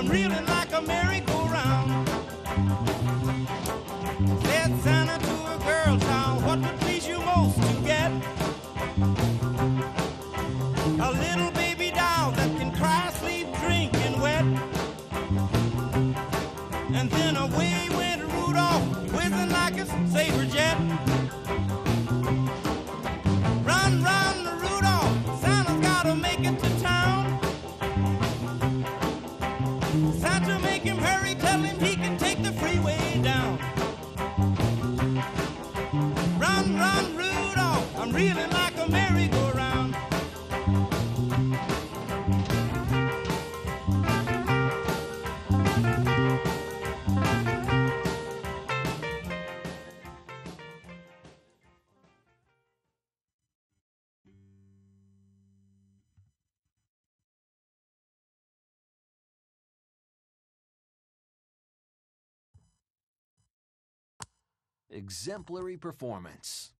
I'm reeling like a merry-go-round. Said Santa to a girl town, what would please you most to get? A little baby doll that can cry, sleep, drink, and wet. And then away went Rudolph, whizzing like a saber jet. Run, run, Rudolph, Santa's gotta make it to town. Santa, make him hurry, tell him he can take the freeway down. Run, run, Rudolph, I'm reeling like a merry-go-round. Exemplary performance.